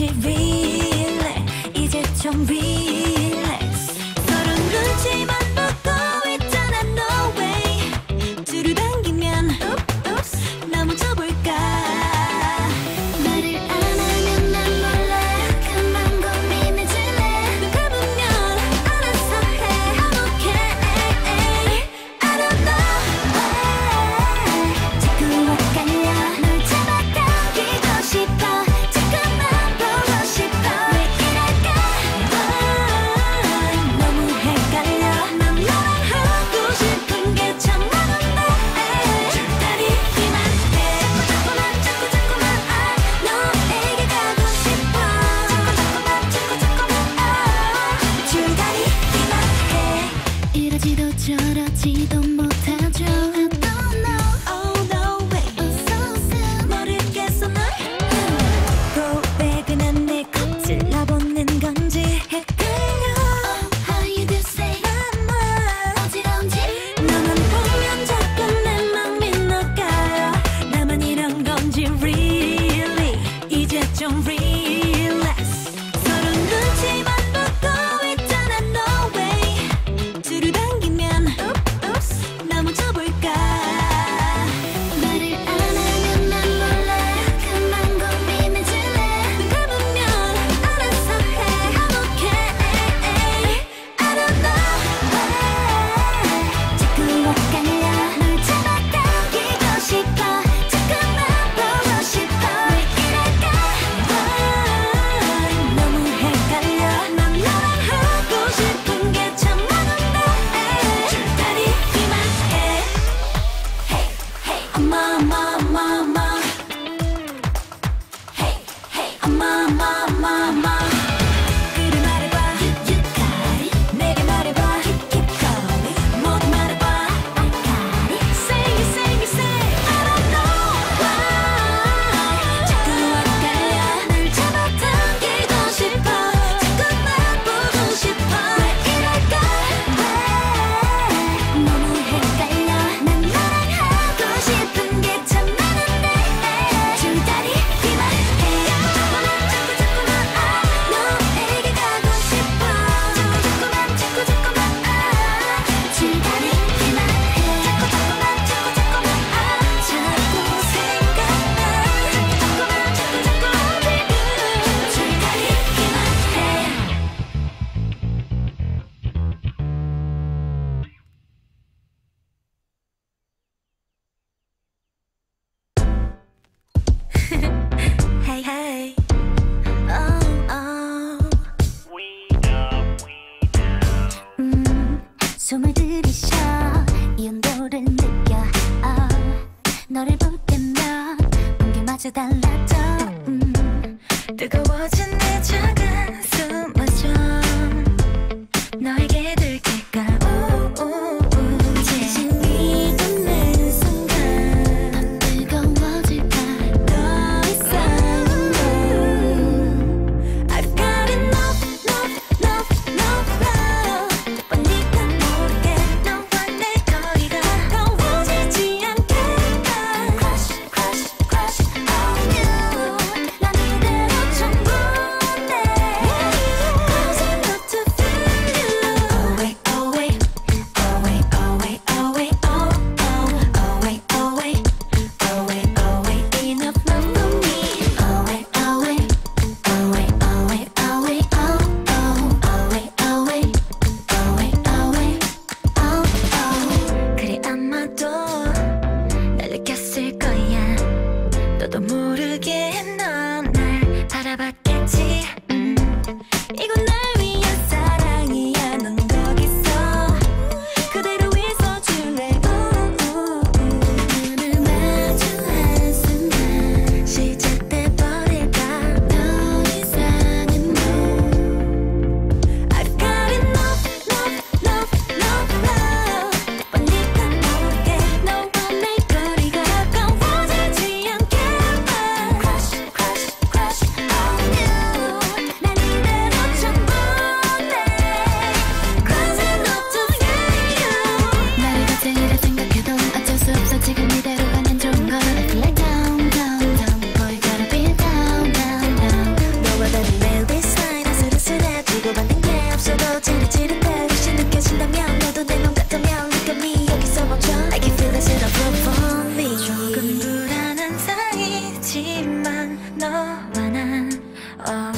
잠시 relax, 이제 좀 relax. 서로 눈치만 보고 있잖아, no way. 주루당기면 oops, 넘어져볼까. 말을 안 하면 난 몰라. 그만 고민해줄래. 누가 보면 알아서 해. I'm okay, I don't know why. 자꾸 엇갈려. 널 잡아당기고 싶어. 저러지도 못하죠. I don't know, oh no way, oh so sad. 모르겠어 널. 고백은 안 내고 찔러보는 건지 헷갈려. Oh, how you do say 나만 어지러운지. 너만 보면 자꾸 내 맘 밀려가요. 나만 이런 건지 really, 이제 좀 relax. 서로 눈치만 Hey, oh, we know. 숨을 들이쉬어 이 온도를 느껴. 너를 볼 때면 공기 마저 달라져. 뜨거워진 내 작은 숨을 좀 너에게 들킬까. 넌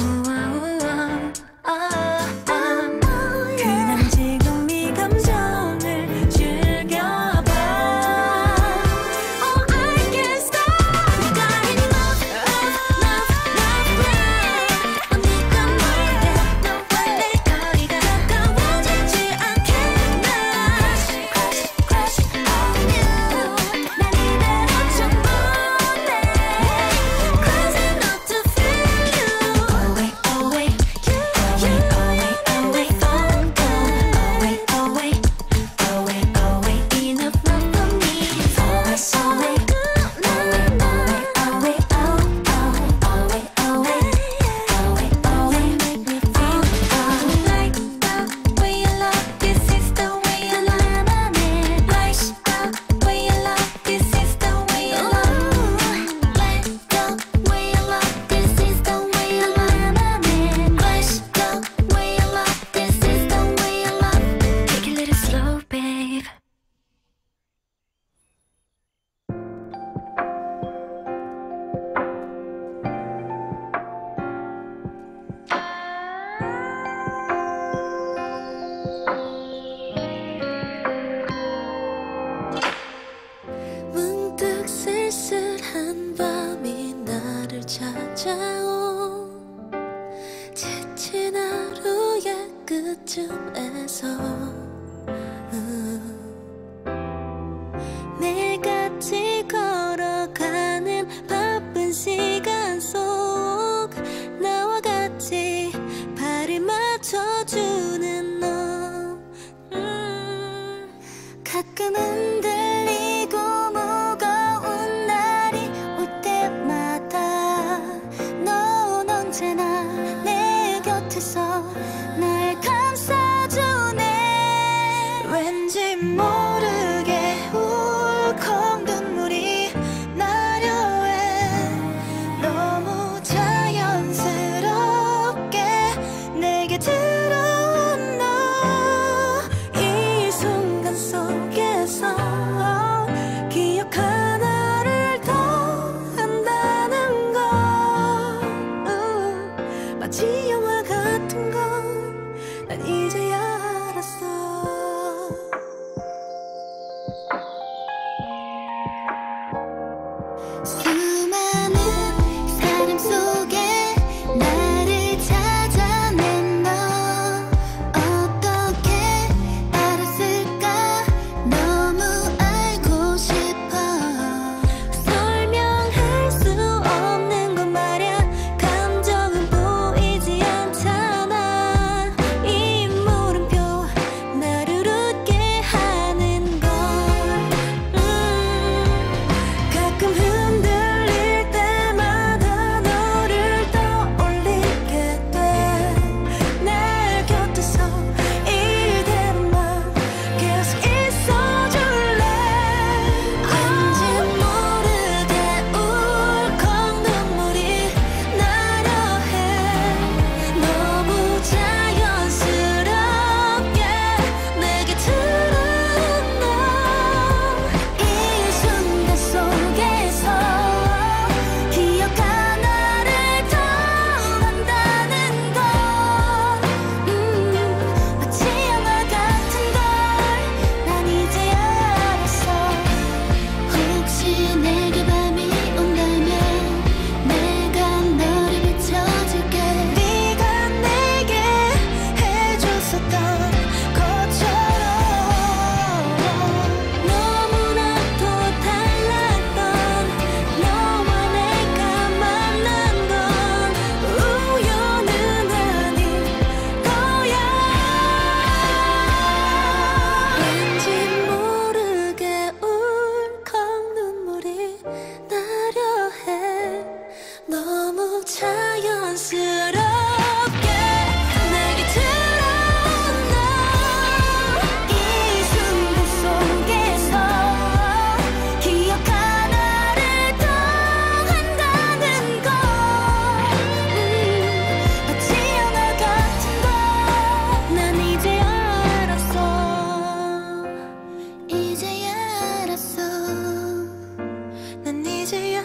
잊지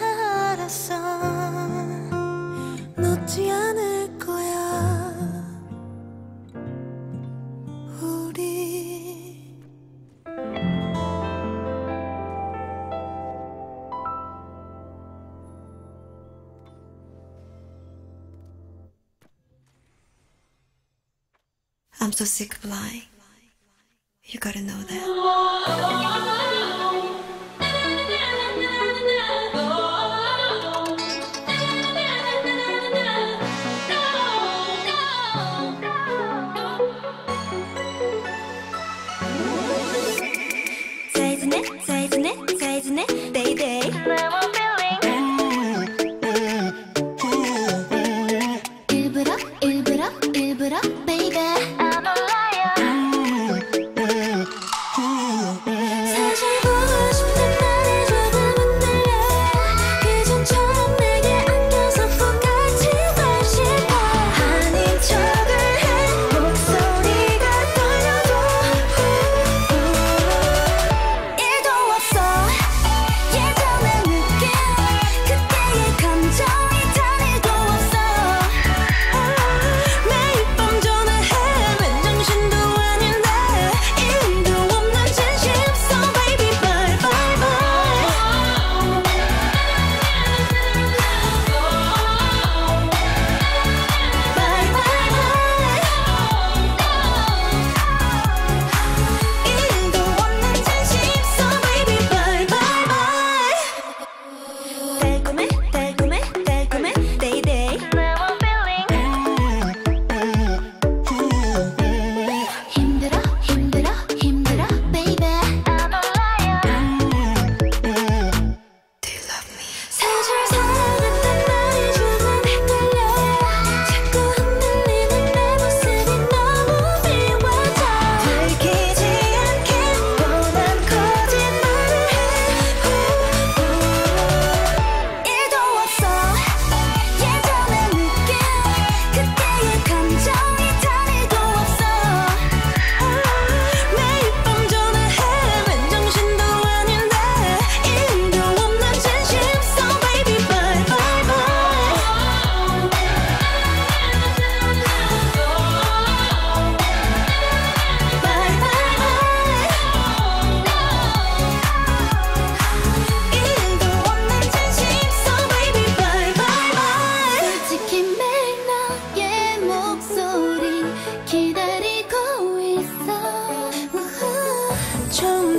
않을 I'm so sick of lying. You gotta know that.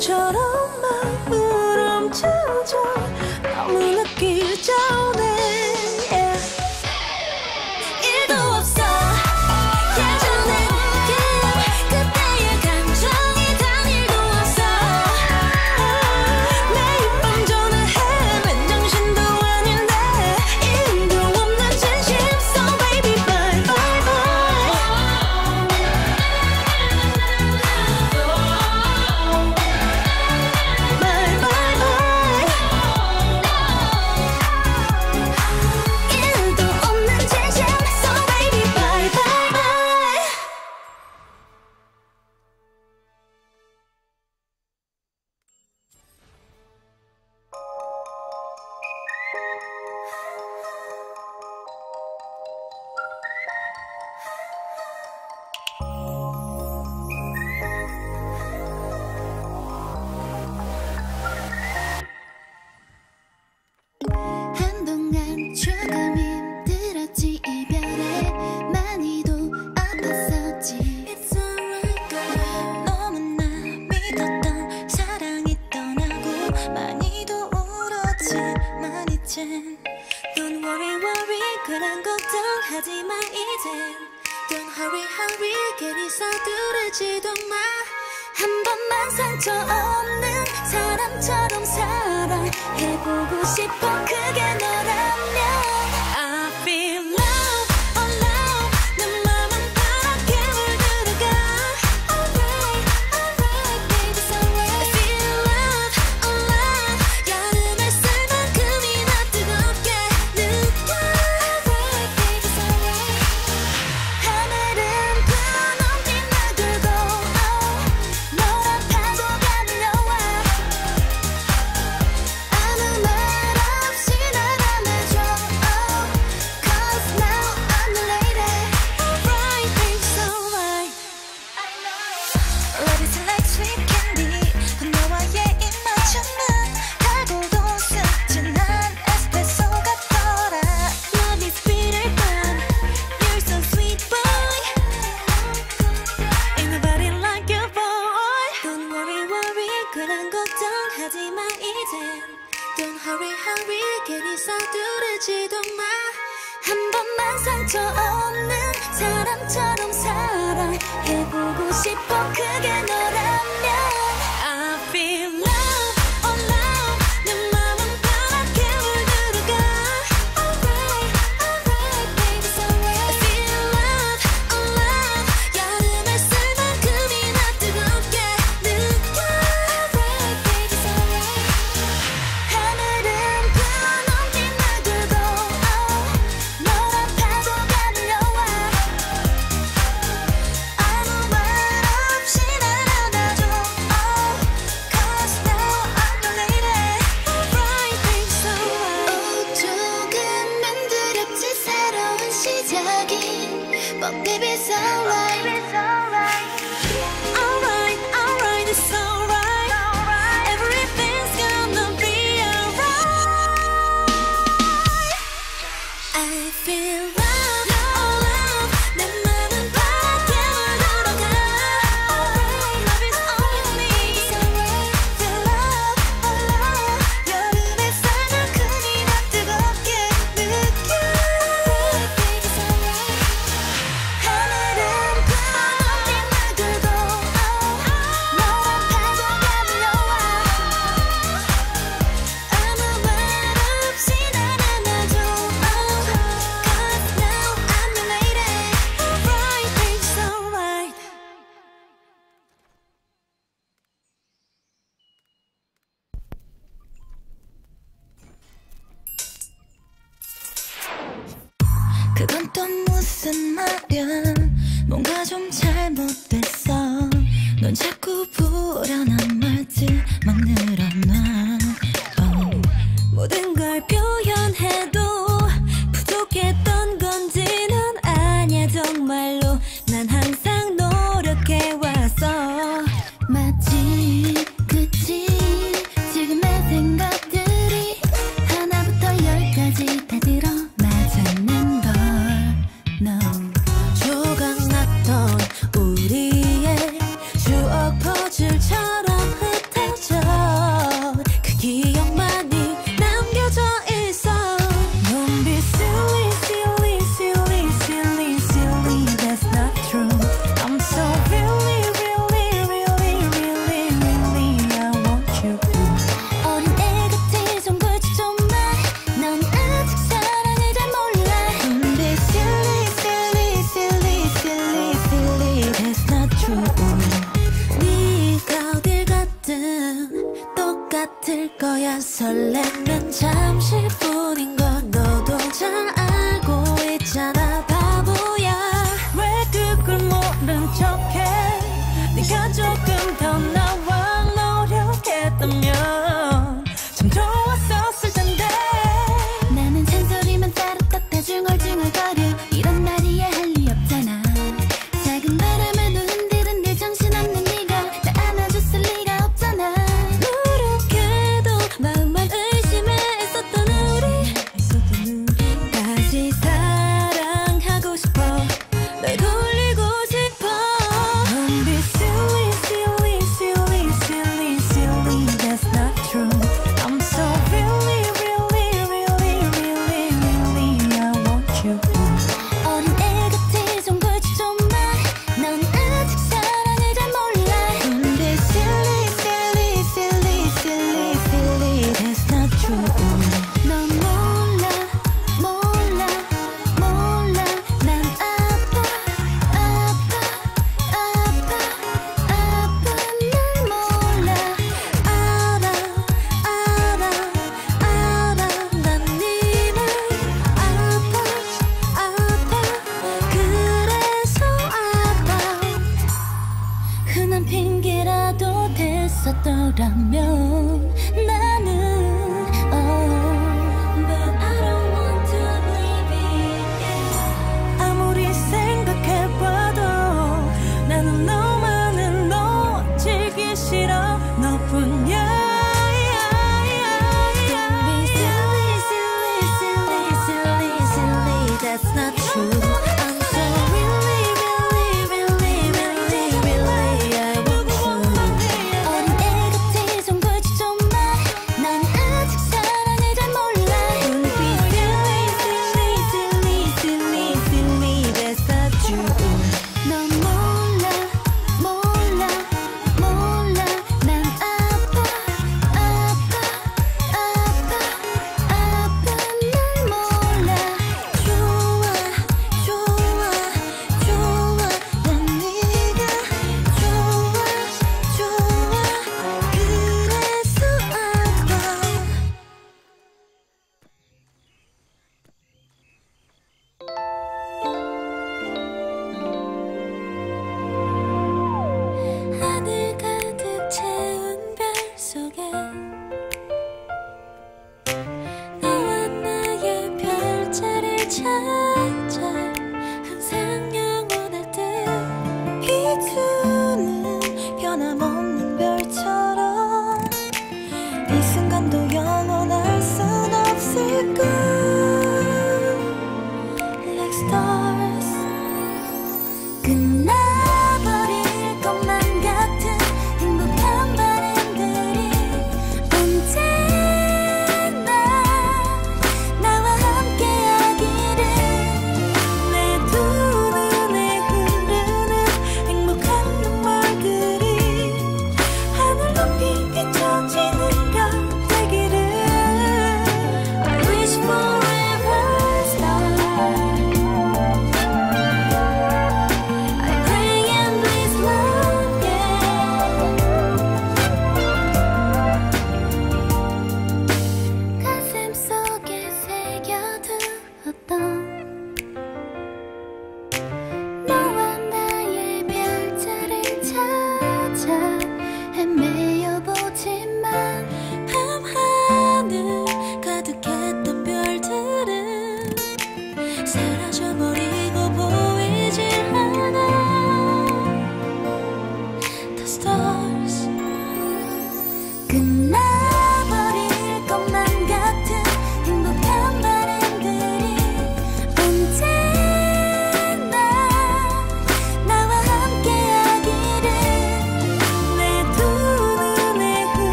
처럼 마음을 움켜줘 너무 늦기 전에 Don't worry, worry 그런 걱정하지 마 이젠 Don't hurry, hurry 괜히 서두르지도 마 한 번만 상처 없는 사람처럼 사랑해보고 싶어 그게 너라면 상처 없는 사람처럼 사랑해보고 싶어. 그게 너라면 But baby, it's alright. It's alright. Alright, alright, it's alright. Everything's gonna be alright. I feel. 그건 또 무슨 말이야. 뭔가 좀 잘못됐어. 넌 자꾸 불안한 말들 막 늘어놔. 모든 걸 표현해도 부족했던 건지는 아냐. 정말로 난 항상 노력해왔어. 마치 그치 지금의 생각들이 하나부터 열까지 다 들어 거야. 설레면 잠시뿐인 거 너도 잘 알고 있잖아. 바보야 왜 그걸 모른 척해. 네가 조금 더 나와 노력했다면 참 좋았었을 텐데. 나는 잔소리만 따로 떴다 중얼중얼거려. 이런 말이야 할 리 없잖아. 작은 바람에도 흔들은 내 정신 없는 네가 나 안아줬을 리가 없잖아.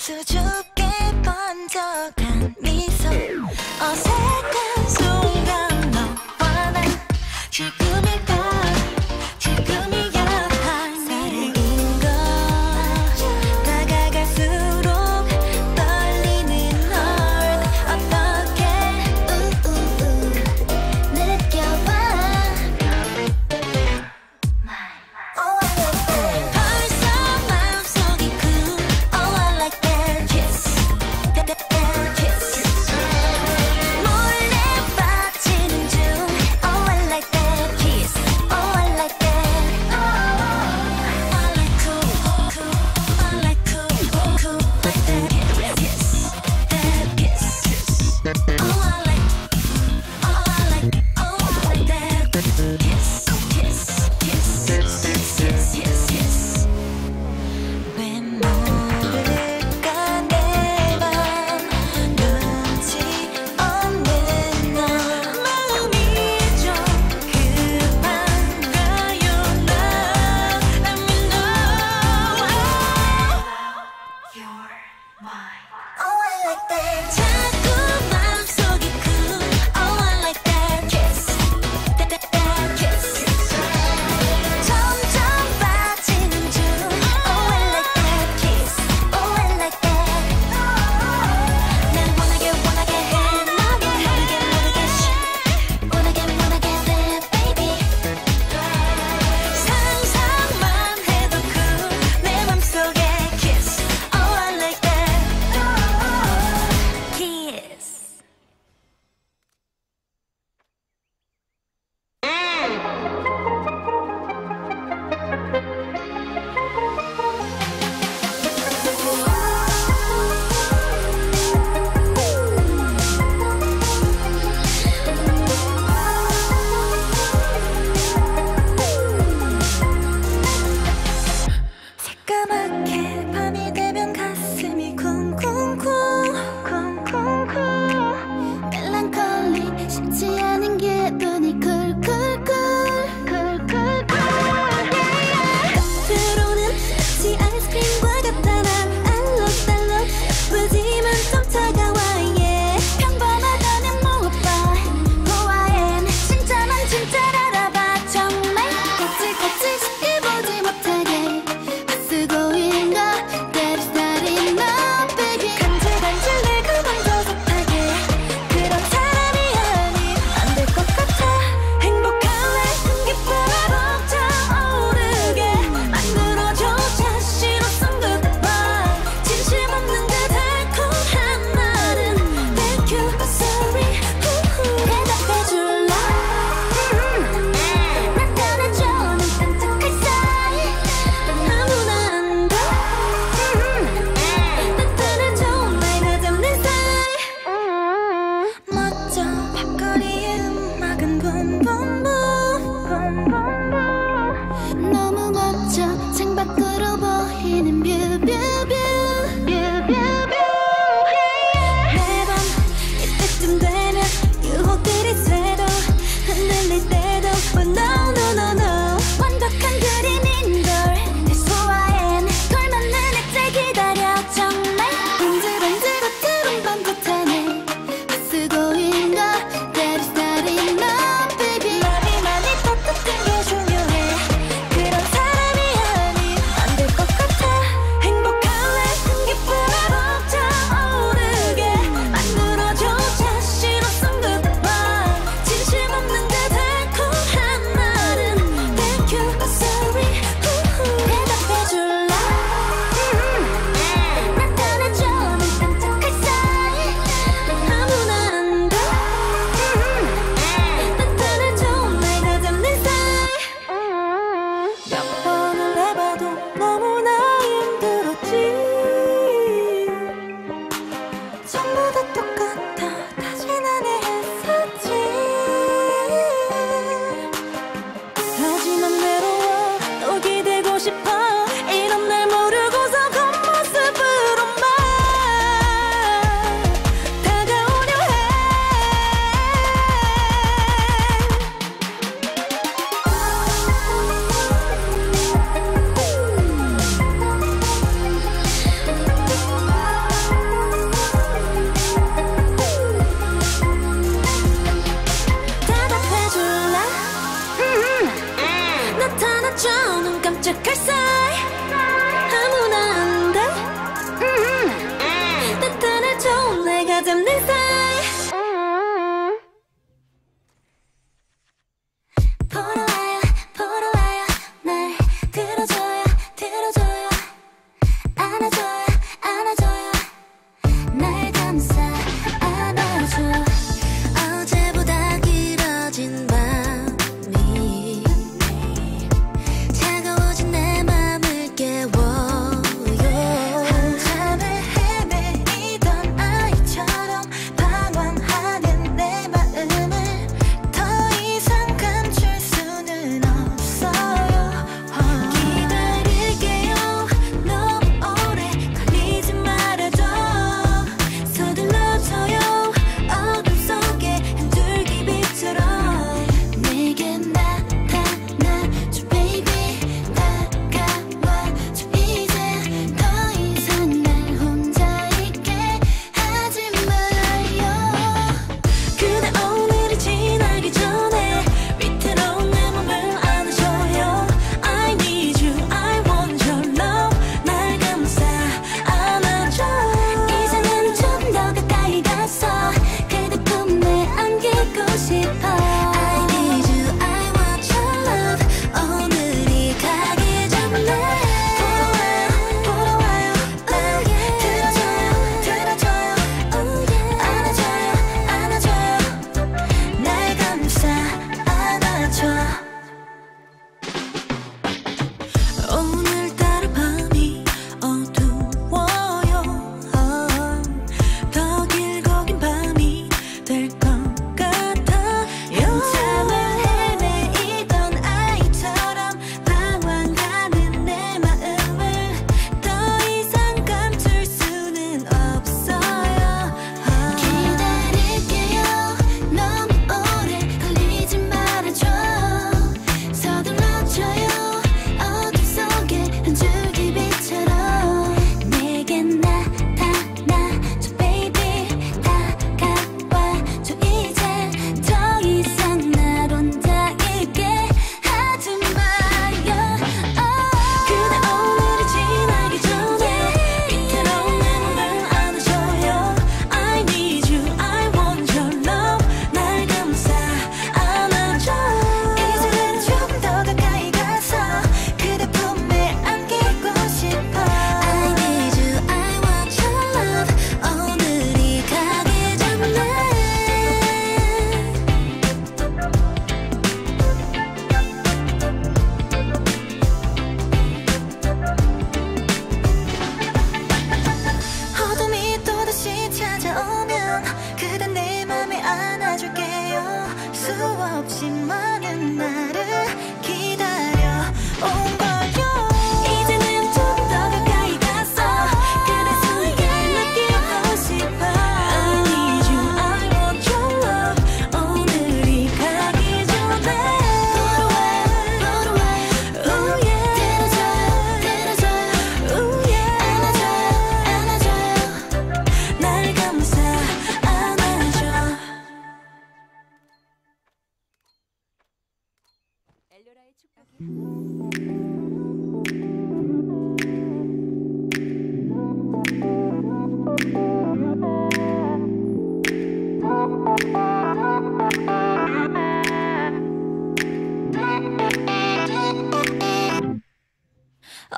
수줍게 번쩍한 미소, 어색한 순간 너와 난 지금이야. 사랑인 걸 다가갈수록 떨리는 널 어떻게 느껴봐. 벌써 맘속이 cool, oh I like that kiss.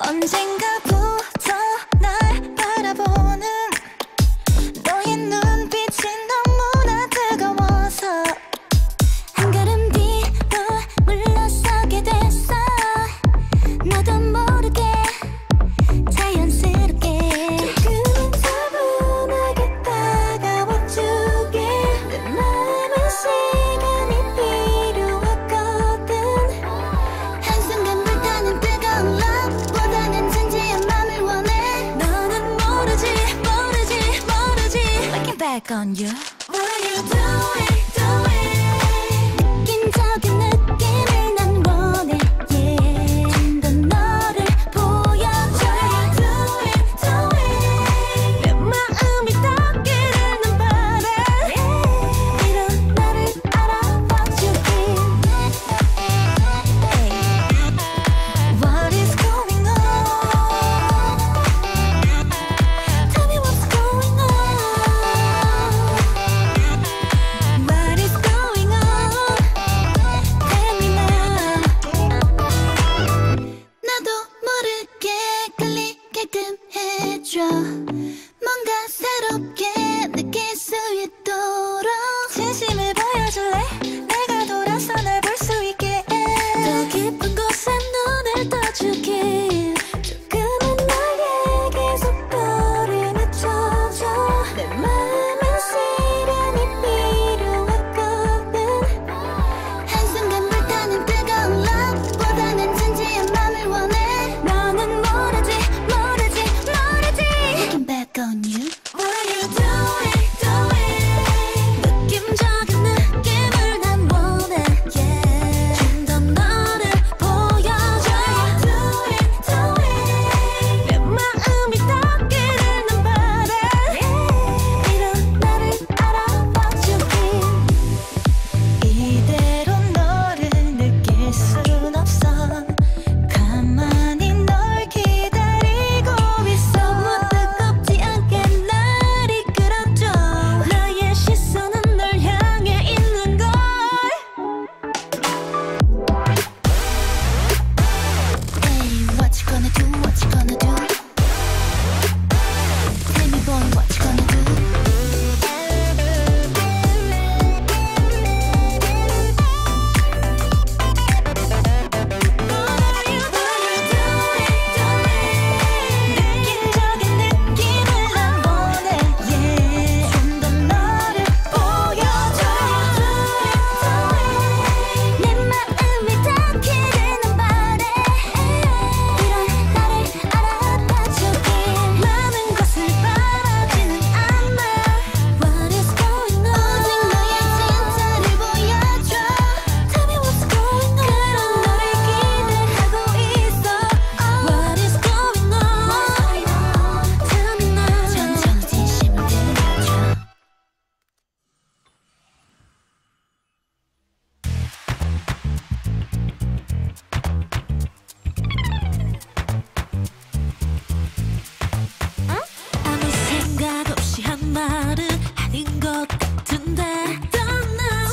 언젠가부터 날 바라보는 너의 눈빛이 너무나 뜨거워서 한 걸음 뒤로 물러서게 됐어. 나도 모르게 자연스럽게 조금 차분하게 다가와주게. 내 마음은 시간이 필요했거든. 한순간 불타는 뜨거운 love back on you. Will you do it, do it? 느낌적인 느낌을 난 원해. Yeah, 좀 더 너를 보여줘. Will you do it, do it? 내 마음이 닿기를 난 바래. Yeah, 이런 나를 알아봐주길. Hey, what is going on? Tell me what's going on. 해줘. 뭔가 새롭게 느낄 수 있도록 진심을 보여줄래? 내가 돌아서 날 볼 수 있게 더 깊은 곳에 눈을 떠주길. 조금은 나에게 속도를 맞춰줘. 내 마음은 시간이 필요했거든. 한순간 불타는 뜨거운 love보다는 진지한 맘을 원해. 너는 모르지 back on you. Will you do it, do it? 느낌적인 느낌을 난 원해. Yeah, 좀 더 너를 보여줘. Will you do it, do it? 내 마음이 닿기를 난 바래. Yeah, 이런 나를 알아봐주길. 이대로 너를 느낄 순 없어. 가만히 널 기다리고 있어. 너무 뜨겁지 않게 날 이끌어줘. 너의 시선은 널 향해 있는걸. Hey, what you gonna do, what you gonna do? Tell me boy, what you gonna do? Will you do it, do it? 느낌적인 느낌을 난 원해. Yeah, 좀 더 너를 보여줘. Will you do it, do it? 내 마음이 닿기를 난 바래. 이런 나를 알아봐주길. 많은 것을 바라지는 않아. What is going on? 오직 너의 진짜를 보여줘. Tell me what's going on. 그런 너를 기대하고 있어. What is going on? Tell me now. 천천히 진심을 들려줘. 아무 생각 없이 한 말은 아닌 것 같은데 I don't know.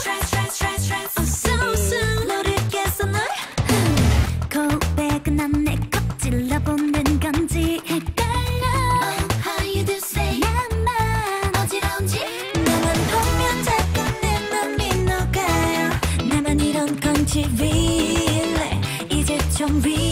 I'm so soon 너를 깨서 널 고백은 난 내 껍질러 보는 건지 헷갈려. How you do say 나만 어지러운지. 나만 보면 자꾸 내 맘이 녹아요. 나만 이런 건지 really 이제 좀 real